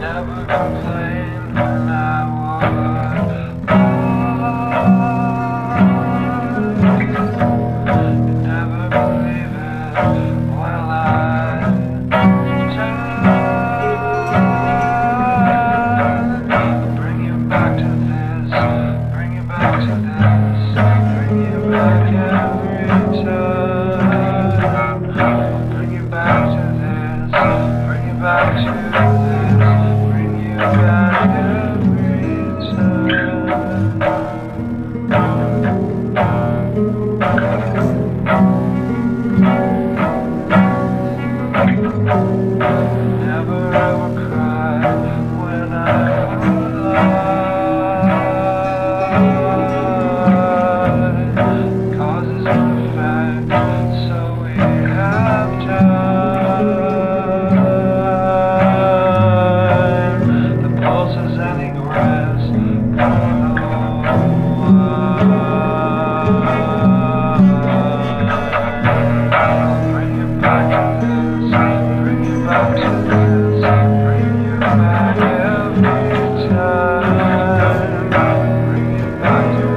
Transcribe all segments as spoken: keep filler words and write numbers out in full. never complain when I would. Oh, you never believe it when I turn. Bring you back to this, bring you back to this, bring you back every time. Bring you back to this, bring you back to this. Never ever cry when I lie. Cause it's an effect, so we have time. The pulse is ending rest. I'll bring you back to this, bring you back to this. I'll bring you back to this,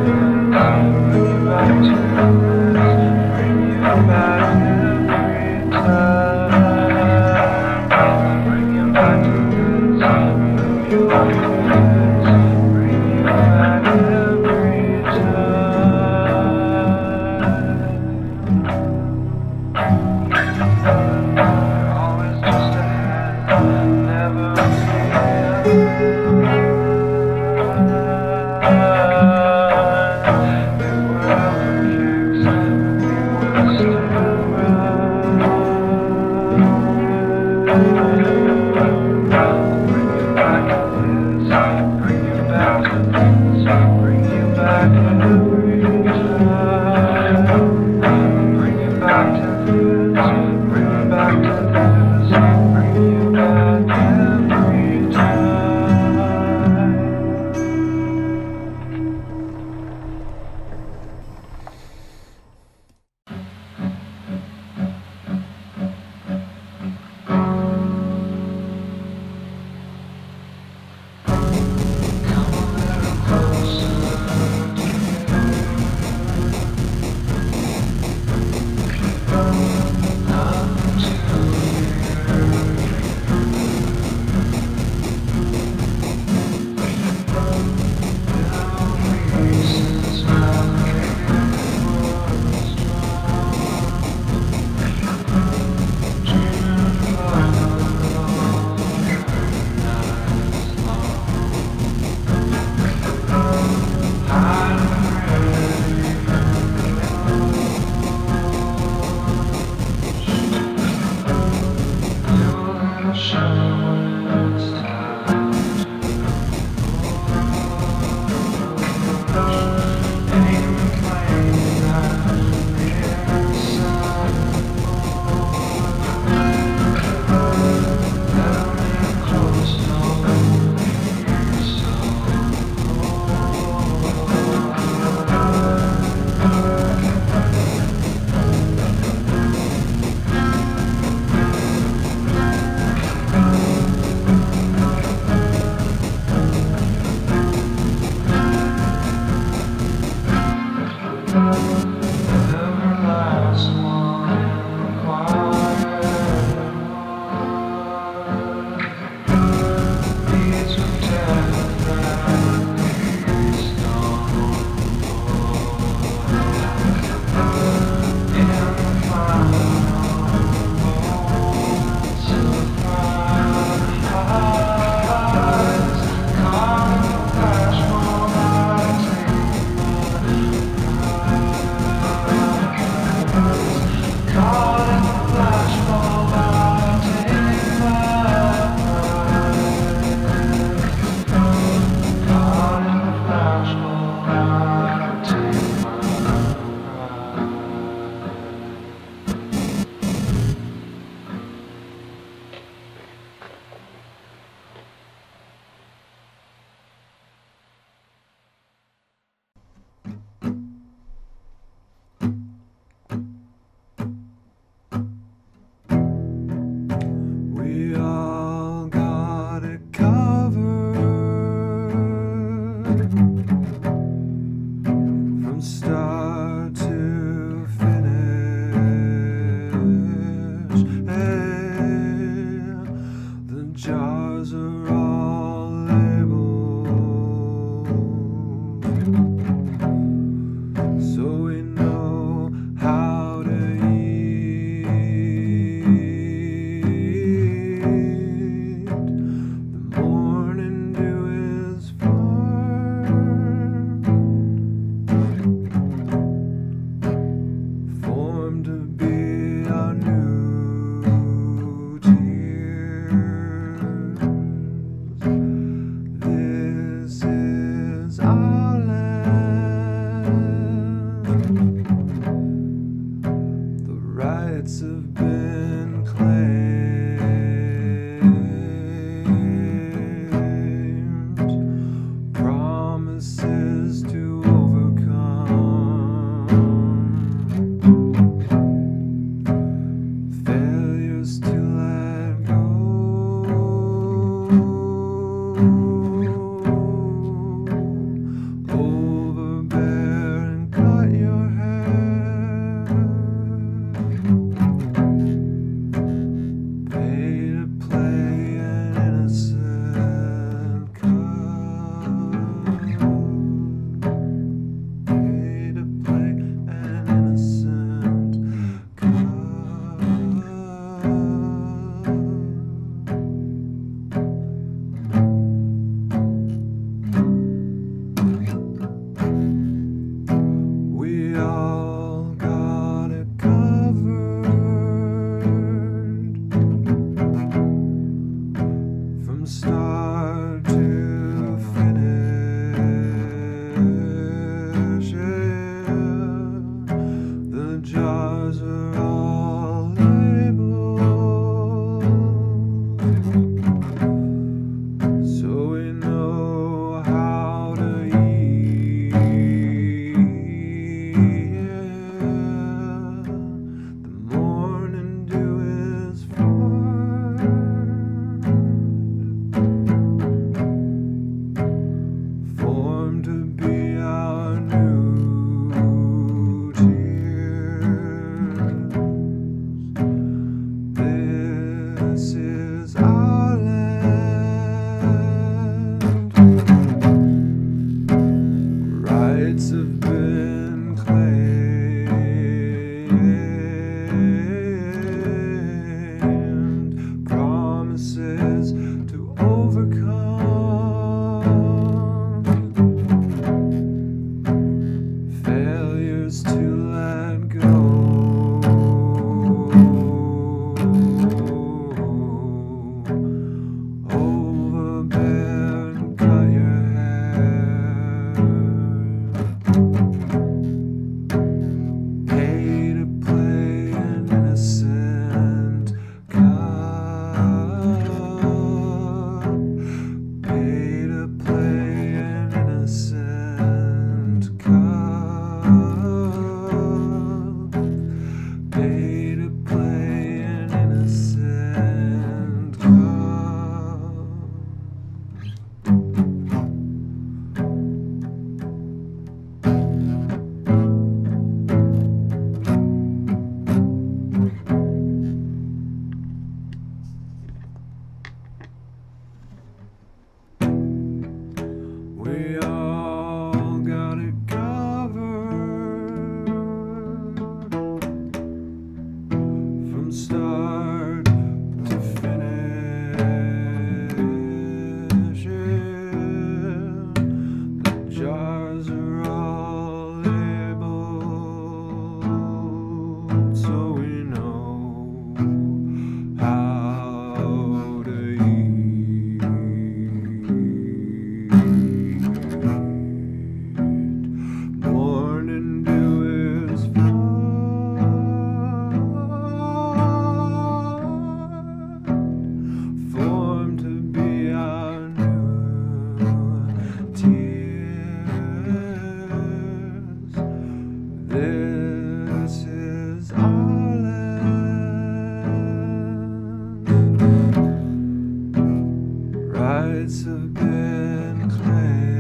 have been claimed,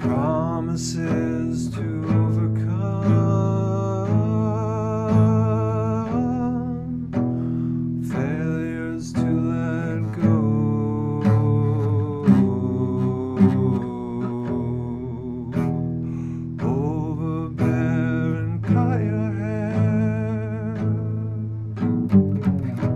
promises to overcome, failures to let go, overbear and cut your hair. Thank you.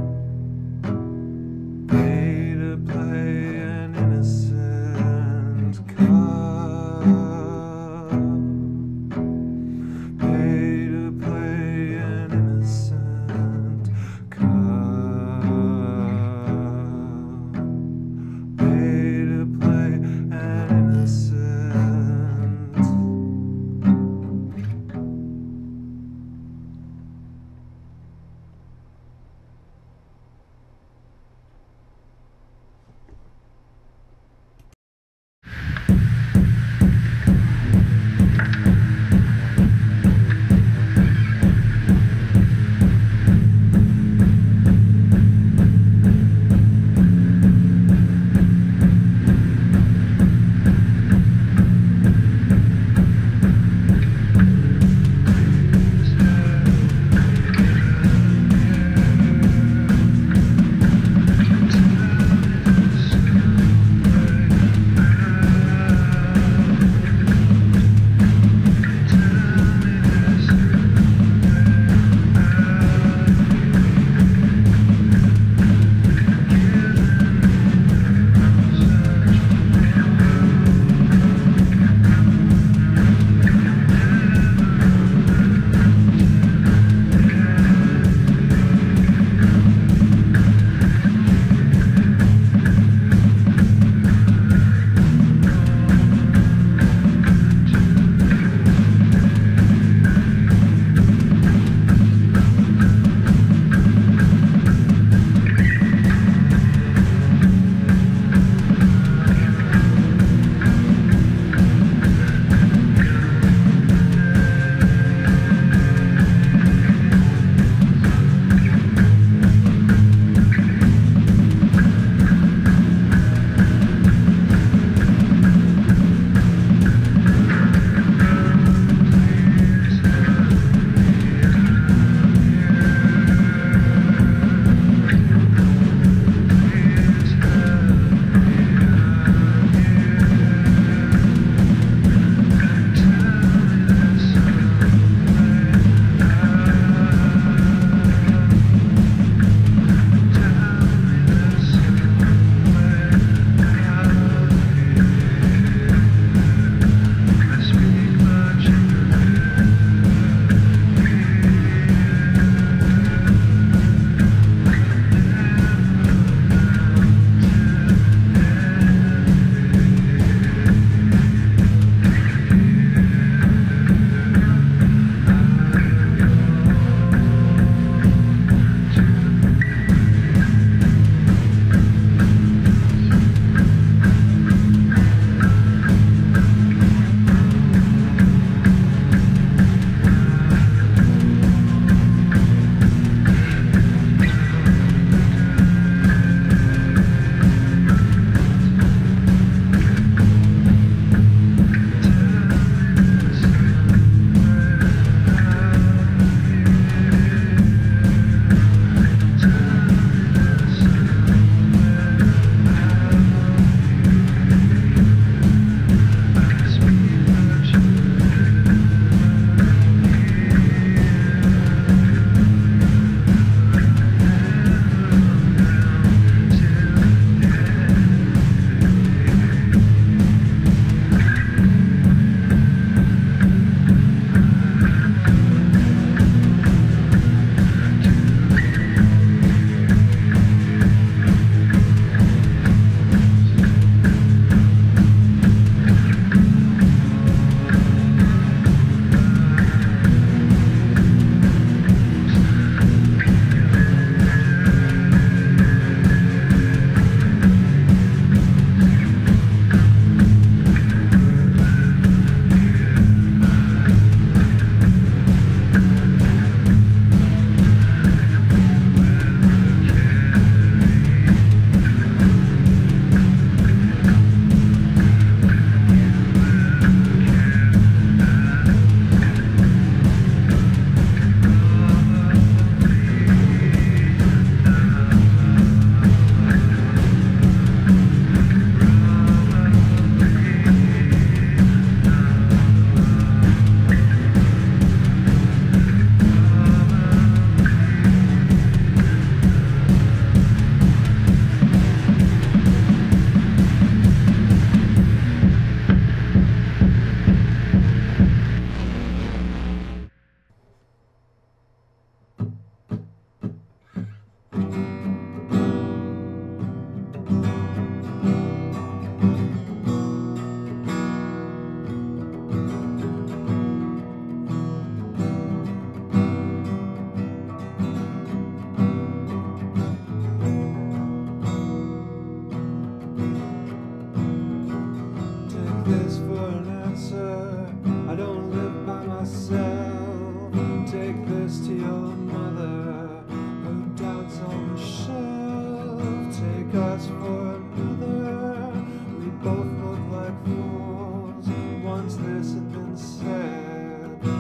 us for another. We both look like fools. Once this had been said, we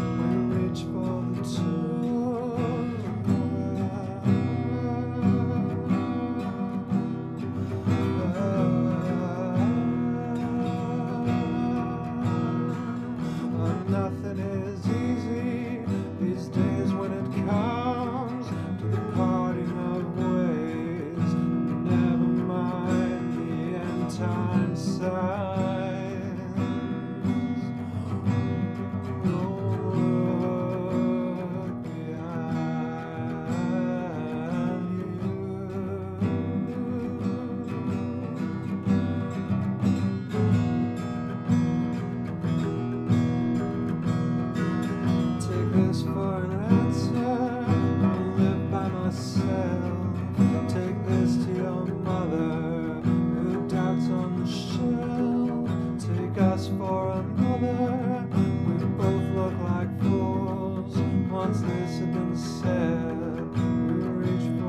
reach for the two. Oh, nothing is easy these days when it comes to the parting of ways. Never mind the end time signs. Don't look behind you. Take this for an answer. I'll live by myself. Take this to your mother who doubts on the shelf. Take us for another.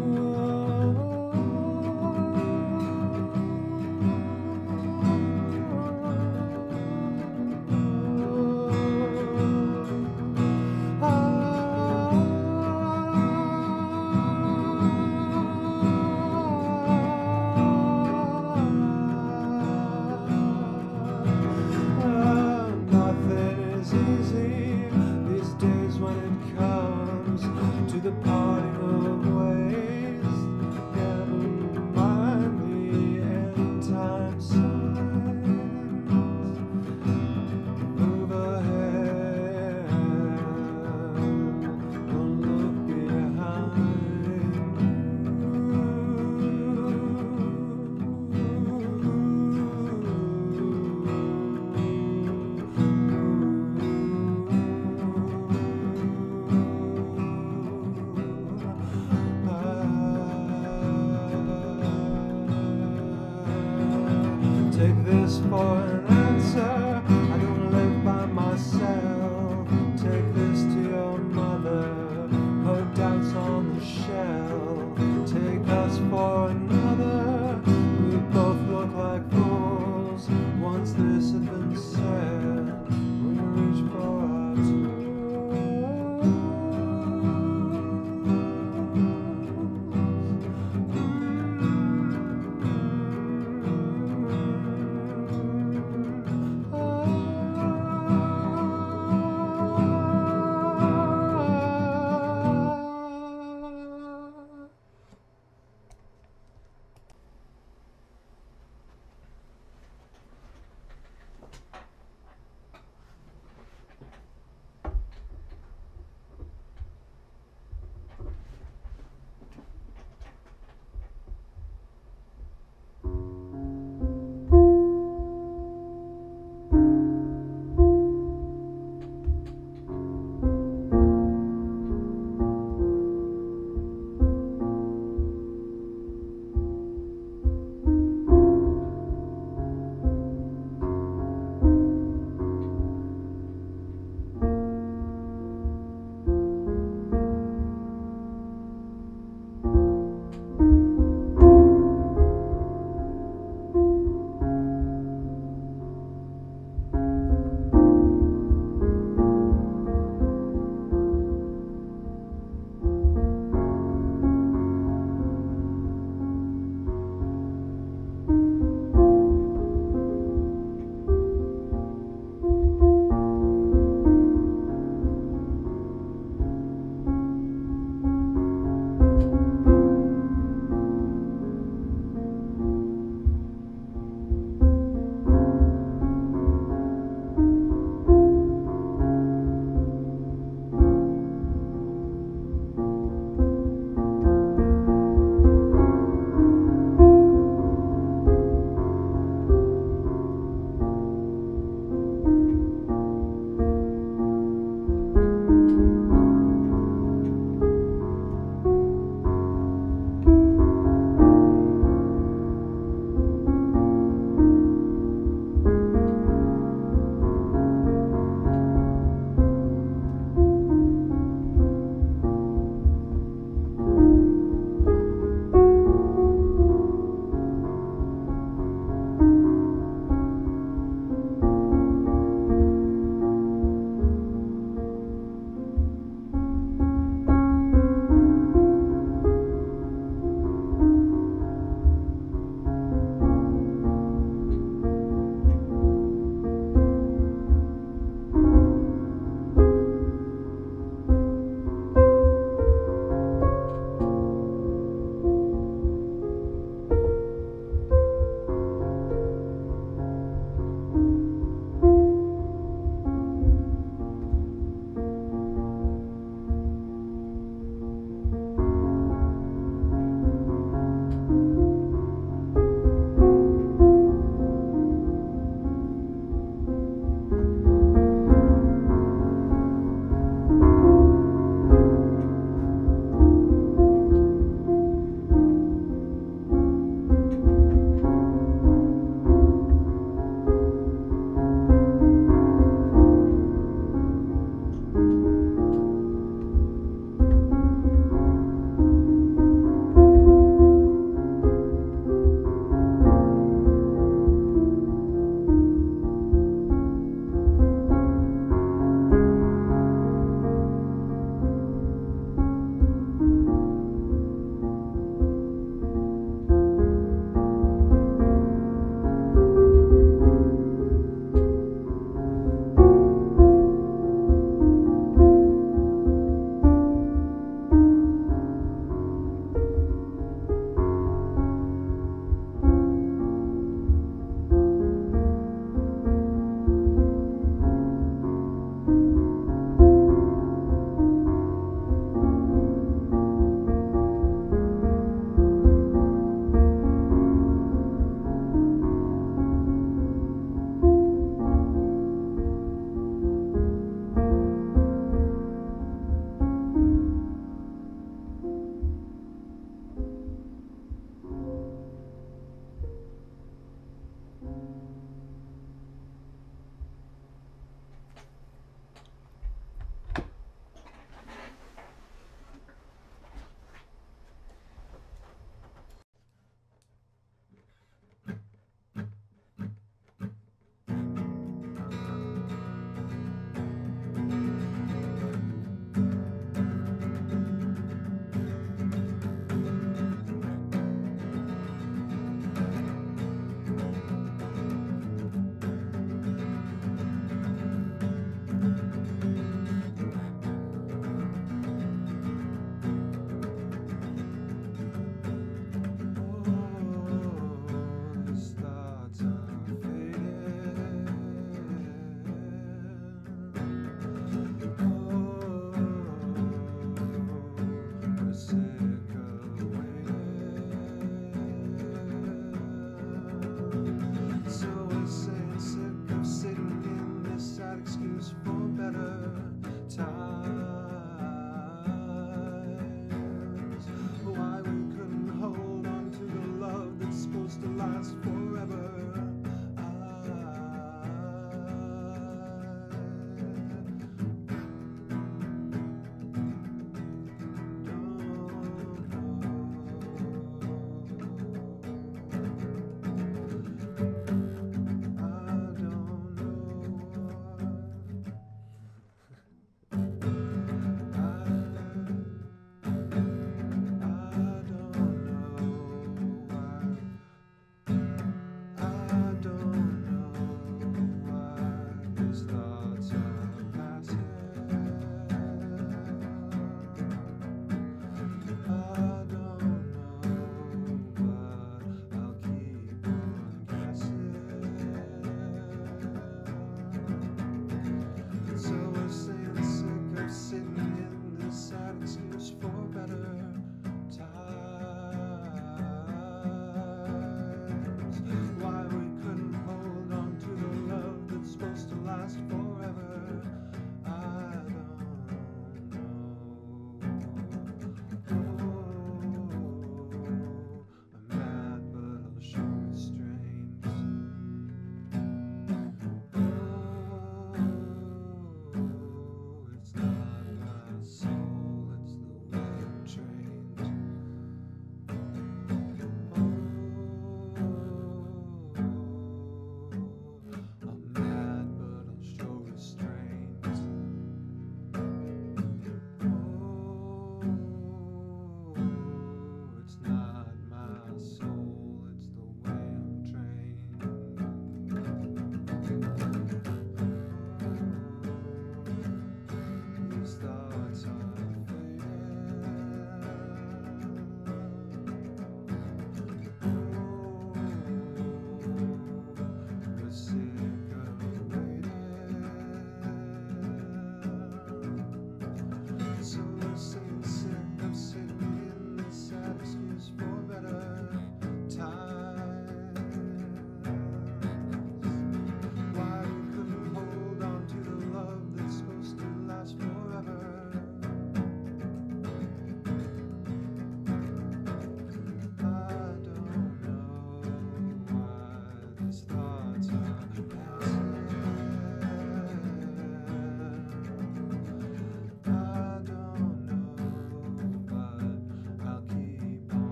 We both look like fools. Once this had been said, we reach for our tool. Nothing is easy these days when it comes to the parting of ways. Never mind the end time signs. Move ahead, don't look behind you. Take this for an answer. I don't live by myself. Take this to your mother. Her doubts on the shelf. Take us for another. We both look like fools. Once this had been said, we reach for our two.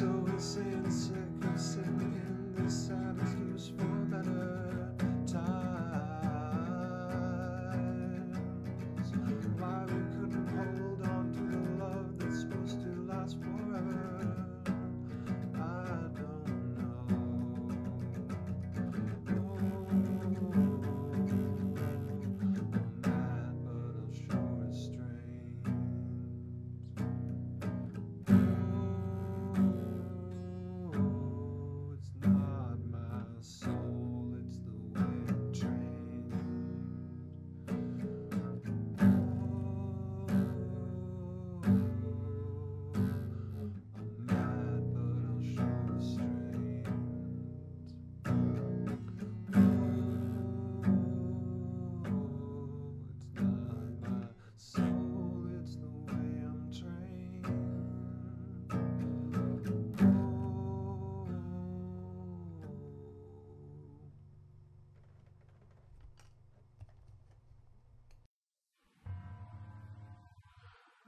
So it's insecure sitting in this sad excuse for better times. Why we couldn't hold on to the love that's supposed to last forever, I don't know. Oh, I'm mad, but I'll show restraint. Oh, it's not my soul, it's the way it trains. Oh, I'm mad, but I'll show restraint. Oh, it's not my soul, it's the way I'm trained. Oh.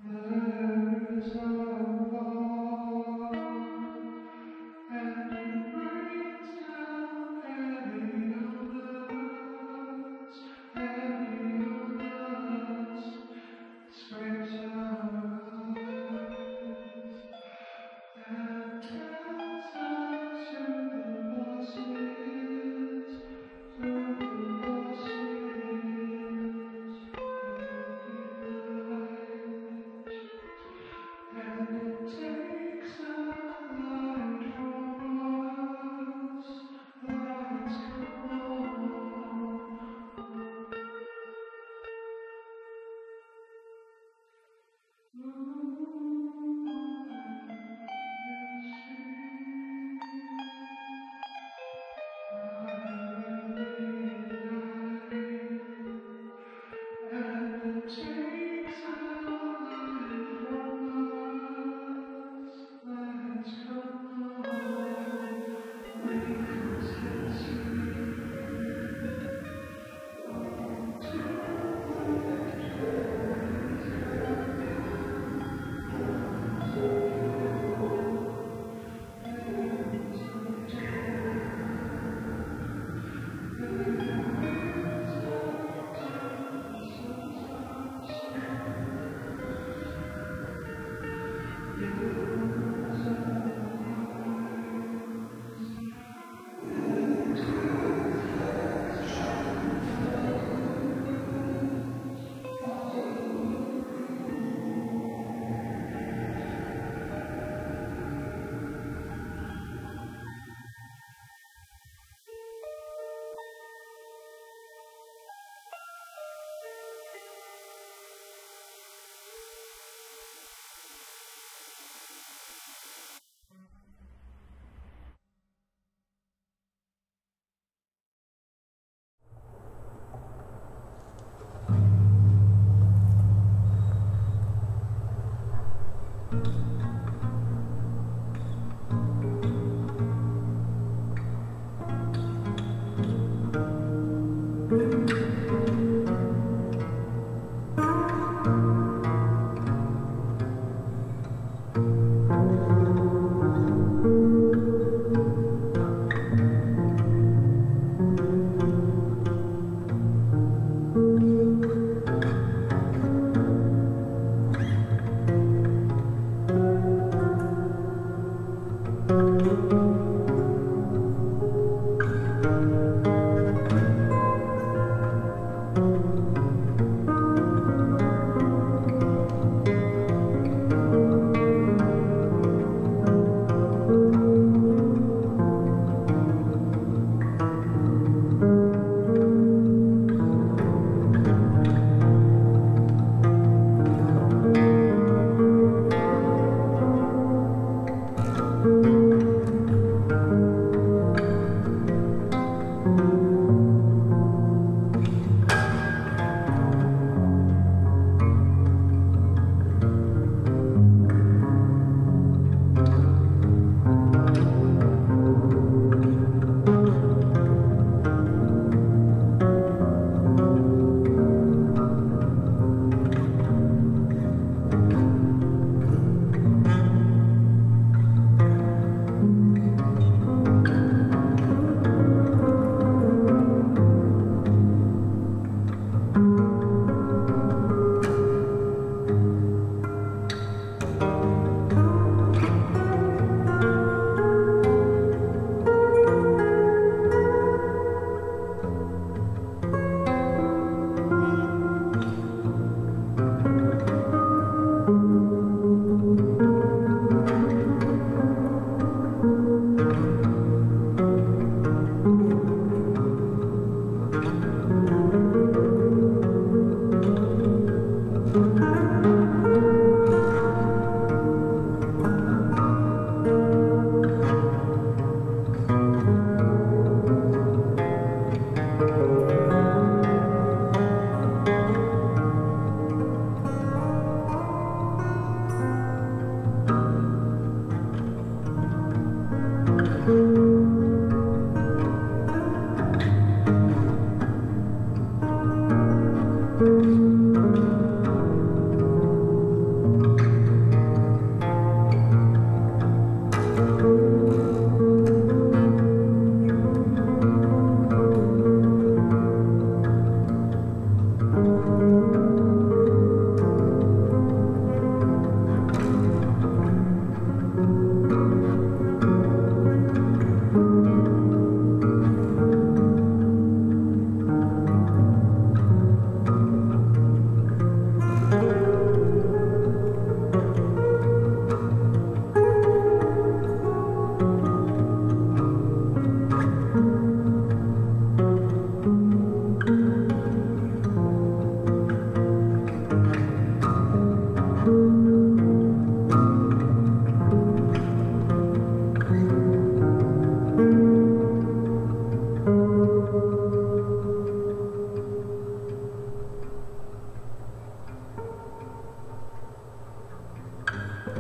There's a love, and it brings down any of us, any of us, scrapes our eyes, and tells us who the boss is, who the boss is, who the light. And it takes a light from us, lights come on. Moon and she, and it takes a light from us, lights come on. We can still see all thank you.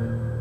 You